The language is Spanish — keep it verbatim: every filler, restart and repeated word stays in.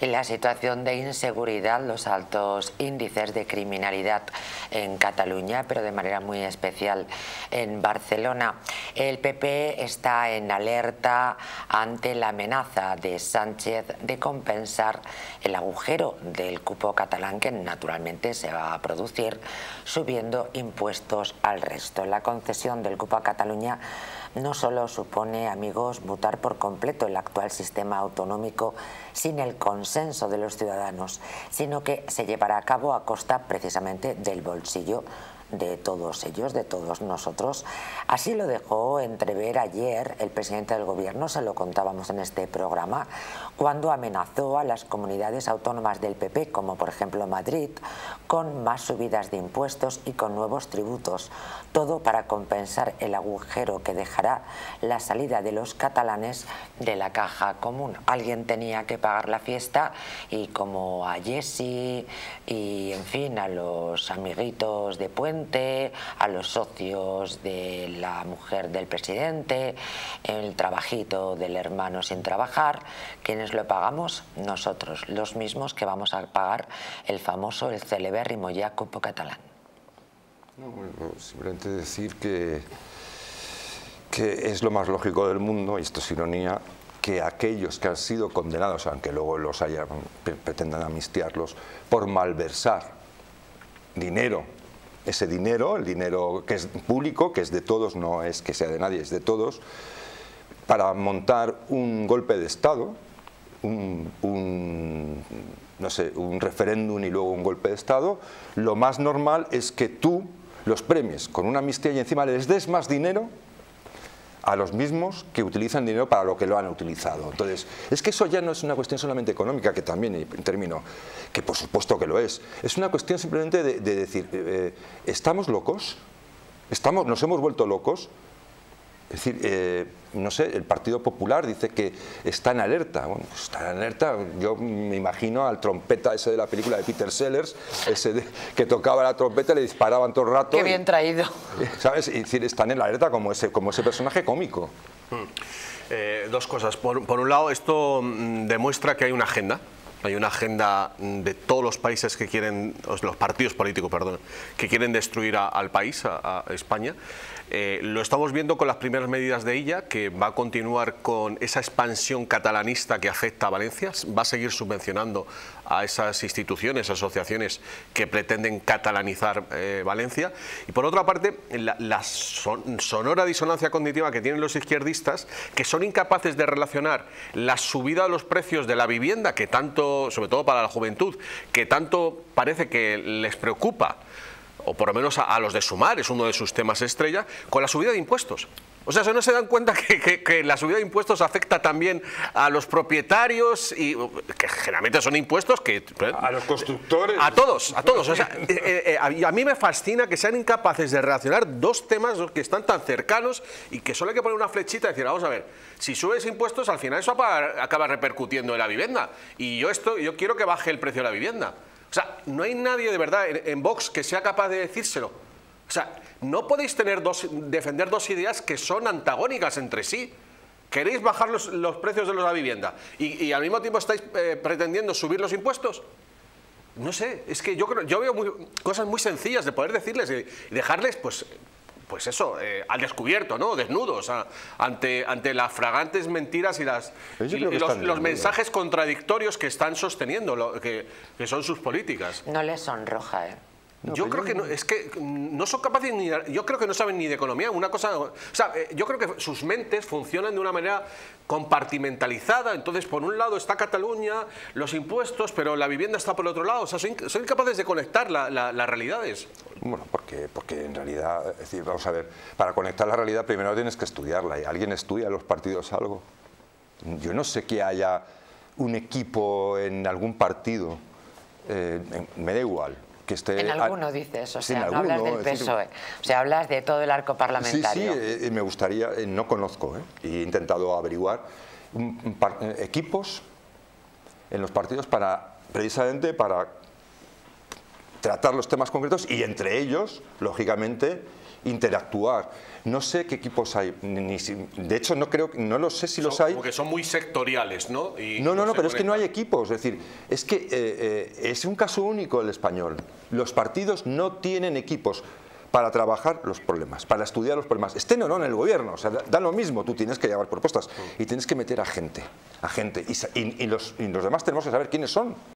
Y la situación de inseguridad, los altos índices de criminalidad en Cataluña, pero de manera muy especial en Barcelona. El P P está en alerta ante la amenaza de Sánchez de compensar el agujero del cupo catalán, que naturalmente se va a producir, subiendo impuestos al resto. La concesión del cupo a Cataluña no solo supone, amigos, votar por completo el actual sistema autonómico sin el consenso de los ciudadanos, sino que se llevará a cabo a costa precisamente del bolsillo de todos ellos, de todos nosotros. Así lo dejó entrever ayer el presidente del Gobierno, se lo contábamos en este programa, cuando amenazó a las comunidades autónomas del P P, como por ejemplo Madrid, con más subidas de impuestos y con nuevos tributos, todo para compensar el agujero que dejará la salida de los catalanes de la caja común. Alguien tenía que pagar la fiesta, y como a Jessy y en fin a los amiguitos de Puente, a los socios de la mujer del presidente, el trabajito del hermano sin trabajar, ¿quiénes lo pagamos? Nosotros, los mismos que vamos a pagar el famoso, el celebérrimo ya cupo catalán. No, bueno, simplemente decir que, que es lo más lógico del mundo, y esto es ironía, que aquellos que han sido condenados, aunque luego los hayan, pretendan amnistiarlos, por malversar dinero, ese dinero, el dinero que es público, que es de todos, no es que sea de nadie, es de todos, para montar un golpe de Estado, un, un, no sé, un referéndum y luego un golpe de Estado, lo más normal es que tú los premies con una amnistía y encima les des más dinero a los mismos que utilizan dinero para lo que lo han utilizado. Entonces, es que eso ya no es una cuestión solamente económica, que también, y termino, que por supuesto que lo es, es una cuestión simplemente de, de decir, eh, ¿estamos locos? ¿Estamos, ¿Nos hemos vuelto locos? Es decir, eh, no sé, el Partido Popular dice que está en alerta. Bueno, está en alerta, yo me imagino al trompeta ese de la película de Peter Sellers, ese de, que tocaba la trompeta y le disparaban todo el rato. Qué bien y, traído. ¿Sabes? Es decir, están en la alerta como ese, como ese personaje cómico. Mm. Eh, dos cosas. Por, por un lado, esto demuestra que hay una agenda. Hay una agenda de todos los países que quieren, los partidos políticos, perdón, que quieren destruir a, al país, a, a España. Eh, lo estamos viendo con las primeras medidas de Illa, que va a continuar con esa expansión catalanista que afecta a Valencia, va a seguir subvencionando a esas instituciones, asociaciones que pretenden catalanizar eh, Valencia. Y por otra parte, la, la son, sonora disonancia cognitiva que tienen los izquierdistas, que son incapaces de relacionar la subida de los precios de la vivienda, que tanto, sobre todo para la juventud, que tanto parece que les preocupa, o por lo menos a, a los de Sumar, es uno de sus temas estrella, con la subida de impuestos. O sea, no se dan cuenta que, que, que la subida de impuestos afecta también a los propietarios, y que generalmente son impuestos que... A los constructores. A todos, a todos. O sea, eh, eh, a mí me fascina que sean incapaces de relacionar dos temas que están tan cercanos y que solo hay que poner una flechita y decir, vamos a ver, si subes impuestos, al final eso acaba repercutiendo en la vivienda. Y yo, esto, yo quiero que baje el precio de la vivienda. O sea, no hay nadie de verdad en, en Vox que sea capaz de decírselo. O sea, no podéis tener dos, defender dos ideas que son antagónicas entre sí. ¿Queréis bajar los, los precios de la vivienda y, y al mismo tiempo estáis eh, pretendiendo subir los impuestos? No sé, es que yo, creo, yo veo muy, cosas muy sencillas de poder decirles y dejarles, pues... pues eso, eh, al descubierto, ¿no? Desnudos, a, ante, ante las fragantes mentiras y, las, y, y los, los mensajes contradictorios que están sosteniendo, lo, que, que son sus políticas. No les sonroja, ¿eh? No, yo creo yo... que no, es que no son capaces ni, yo creo que no saben ni de economía, una cosa, o sea, yo creo que sus mentes funcionan de una manera compartimentalizada. Entonces, por un lado está Cataluña, los impuestos, pero la vivienda está por el otro lado. O sea, son, son incapaces de conectar la, la, las realidades. Bueno, porque, porque en realidad, es decir, vamos a ver, para conectar la realidad primero tienes que estudiarla. ¿Y alguien estudia los partidos algo? Yo no sé que haya un equipo en algún partido, eh, me da igual. Que esté, en alguno a, dices, o sea, no alguno, hablas del P S O E, decir, o sea, hablas de todo el arco parlamentario. Sí, sí, eh, me gustaría, eh, no conozco, eh, he intentado averiguar un, un par, eh, equipos en los partidos para, precisamente para tratar los temas concretos y entre ellos, lógicamente, interactuar. No sé qué equipos hay, ni si, de hecho no creo, no lo sé si son, los hay. Porque son muy sectoriales, ¿no? Y no, no, no, no pero conectan. Es que no hay equipos, es decir, es que eh, eh, es un caso único el español. Los partidos no tienen equipos para trabajar los problemas, para estudiar los problemas. Estén o no en el gobierno, o sea, da, da lo mismo, tú tienes que llevar propuestas y tienes que meter a gente, a gente, y, y, los, y los demás tenemos que saber quiénes son.